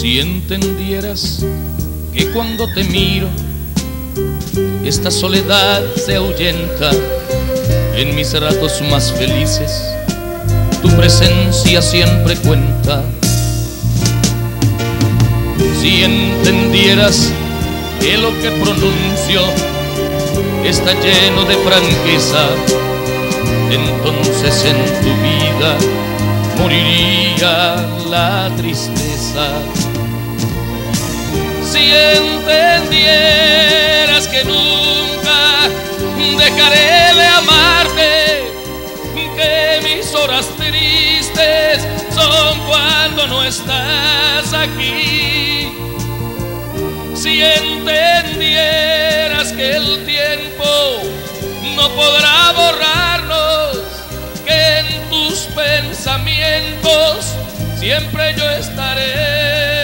Si entendieras que cuando te miro esta soledad se ahuyenta, en mis ratos más felices tu presencia siempre cuenta. Si entendieras que lo que pronuncio está lleno de franqueza, entonces en tu vida moriría la tristeza. Si entendieras que nunca dejaré de amarte, que mis horas tristes son cuando no estás aquí. Si entendieras que el tiempo no podrá borrarnos, que en tus pensamientos siempre yo estaré.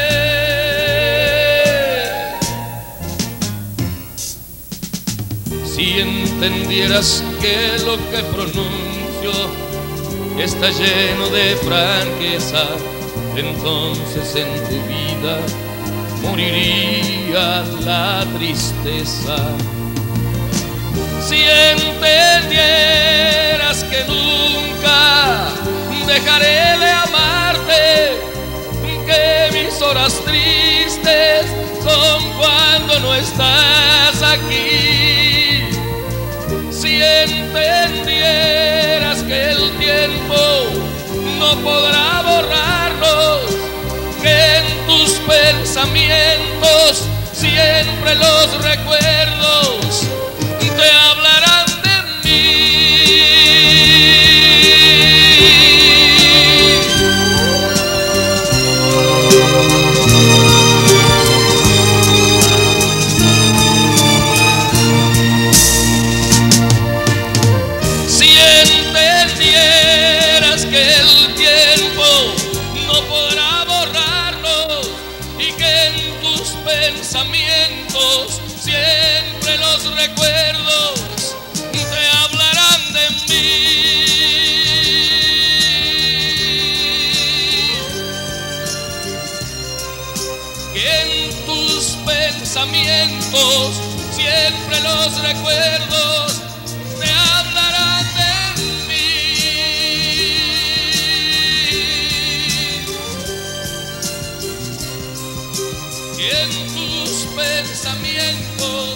Si entendieras que lo que pronuncio está lleno de franqueza, entonces en tu vida moriría la tristeza. Si entendieras que nunca dejaré de amarte, que mis horas tristes son cuando no estás aquí. Si entendieras que el tiempo no podrá borrarnos, que en tus pensamientos siempre los recuerdos te hablarán de mí. Si entendieras que el tiempo no podrá borrarlo y que en tus pensamientos siempre los recuerdos te hablarán de mí, que en tus pensamientos siempre los recuerdos te hablarán de mí, que en tus pensamientos